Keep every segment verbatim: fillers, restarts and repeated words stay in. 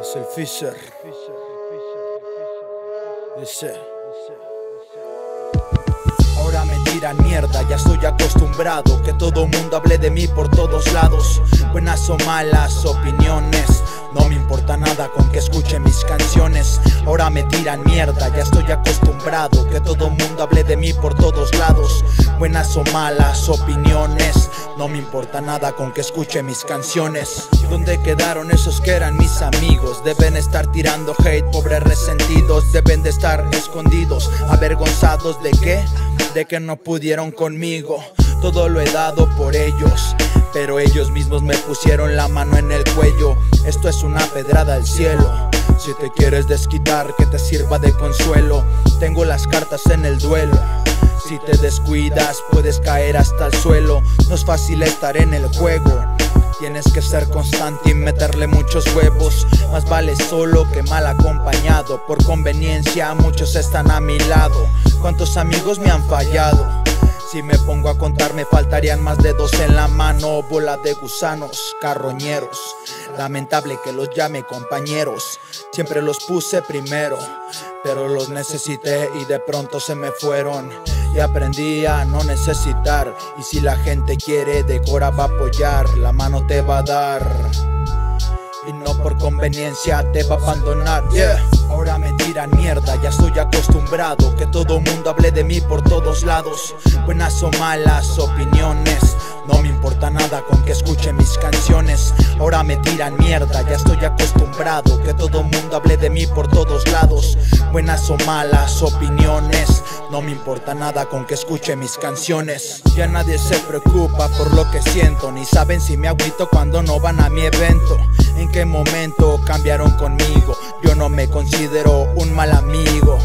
Es el Fischer. Dice. Ahora me tiran mierda, ya estoy acostumbrado. Que todo mundo hable de mí por todos lados. Buenas o malas opiniones, no me importa nada con que escuchen mis canciones. Ahora me tiran mierda, ya estoy acostumbrado. Que todo mundo hable de mí por todos lados. Buenas o malas opiniones, no me importa nada con que escuche mis canciones. ¿Dónde quedaron esos que eran mis amigos? Deben estar tirando hate, pobres resentidos. Deben de estar escondidos, avergonzados. ¿De qué? De que no pudieron conmigo. Todo lo he dado por ellos, pero ellos mismos me pusieron la mano en el cuello. Esto es una pedrada al cielo. Si te quieres desquitar, que te sirva de consuelo. Tengo las cartas en el duelo. Si te descuidas, puedes caer hasta el suelo. No es fácil estar en el juego. Tienes que ser constante y meterle muchos huevos. Más vale solo que mal acompañado. Por conveniencia, muchos están a mi lado. ¿Cuántos amigos me han fallado? Si me pongo a contar me faltarían más dedos en la mano. Bola de gusanos, carroñeros. Lamentable que los llame compañeros. Siempre los puse primero, pero los necesité y de pronto se me fueron. Y aprendí a no necesitar. Y si la gente quiere, de cora va a apoyar. La mano te va a dar y no por conveniencia te va a abandonar. Yeah. Ahora me tiran mierda, ya estoy acostumbrado. Que todo mundo hable de mí por todos lados. Buenas o malas opiniones, no me importa nada con que escuche mis canciones. Ahora me tiran mierda, ya estoy acostumbrado. Que todo mundo hable de mí por todos lados. Buenas o malas opiniones, no me importa nada con que escuche mis canciones. Ya nadie se preocupa por lo que siento, ni saben si me agüito cuando no van a mi evento. ¿En qué momento cambiaron conmigo? Yo no me considero un mal amigo.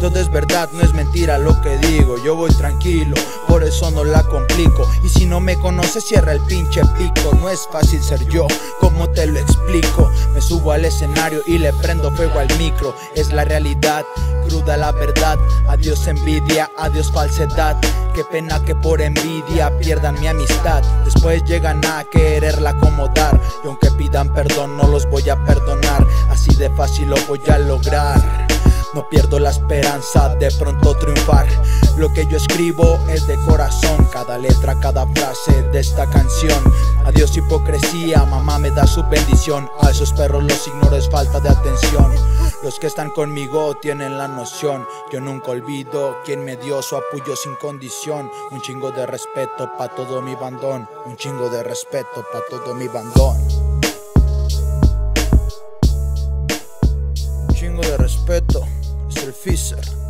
Todo es verdad, no es mentira lo que digo. Yo voy tranquilo, por eso no la complico. Y si no me conoces, cierra el pinche pico. No es fácil ser yo, ¿cómo te lo explico? Me subo al escenario y le prendo fuego al micro. Es la realidad, cruda la verdad. Adiós envidia, adiós falsedad. Qué pena que por envidia pierdan mi amistad. Después llegan a quererla acomodar. Y aunque pidan perdón, no los voy a perdonar. Así de fácil lo voy a lograr. No pierdo la esperanza de pronto triunfar. Lo que yo escribo es de corazón. Cada letra, cada frase de esta canción. Adiós hipocresía, mamá me da su bendición. A esos perros los ignoro, es falta de atención. Los que están conmigo tienen la noción. Yo nunca olvido quien me dio su apoyo sin condición. Un chingo de respeto pa' todo mi bandón. Un chingo de respeto pa' todo mi bandón. Respeto, es el Fischer.